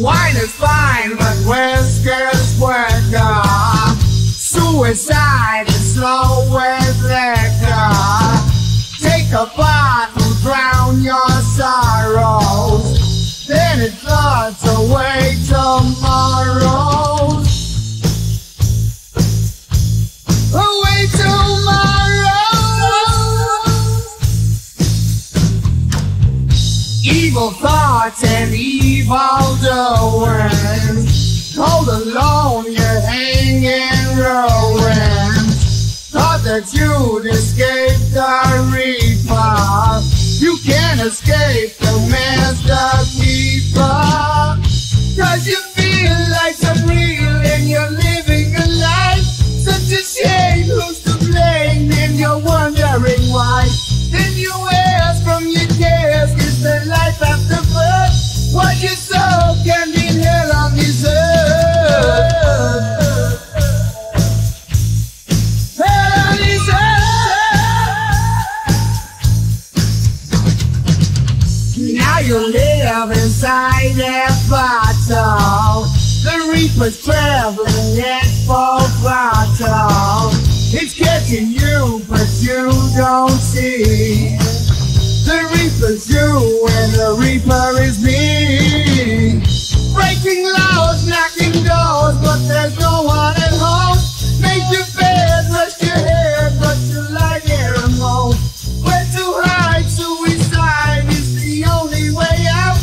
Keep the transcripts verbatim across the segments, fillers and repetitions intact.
Wine is fine, but whiskers worker. Suicide is slow with liquor. Take a bath and drown your sorrows, then it floods away tomorrow. Away tomorrow. Evil thoughts and evil doings, all alone you hang in ruins. Thought that you'd escape the reaper, you can't escape the master keeper. Cause you feel like some real and you're living a life, such a shame, who's to blame, and you're wondering why. Then you ask from your cares, is there life after birth? What you sow can be hell on this earth. You live inside that bottle, the reaper's traveling that full throttle. It's catching you, but you don't see. The reaper's you, and the reaper is me. Breaking laws, knocking doors, but there's no one at home. Make your bed, brush your hair, but you lie here alone. Where to hide, suicide is the only way out.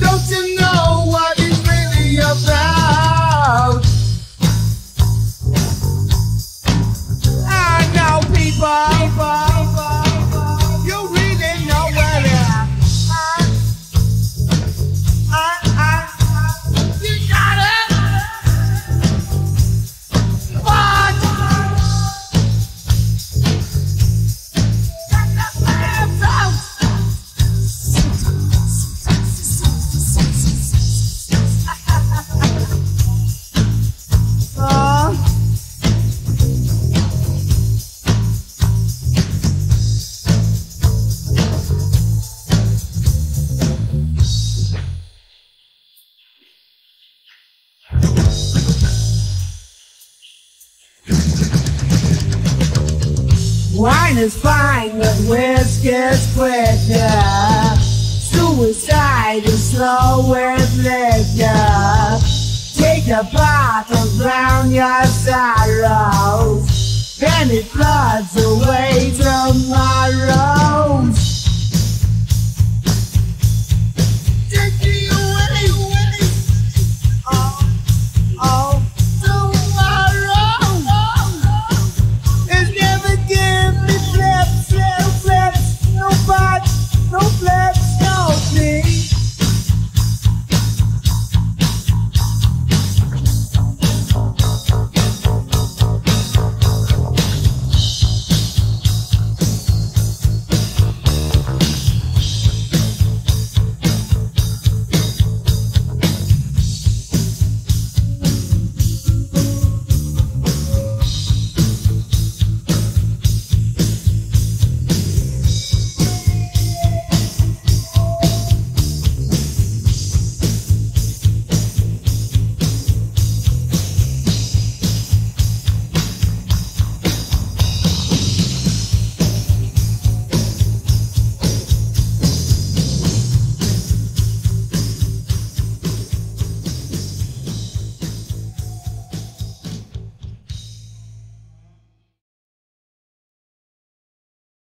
Don't you know what it's really about? I know people, people, you really know where they are. I, I, I, you got it. But got the plans out. Wine is fine, but whiskey's quicker. Suicide is slow with liquor. Take a bath and drown your sorrows, then it floods away tomorrow.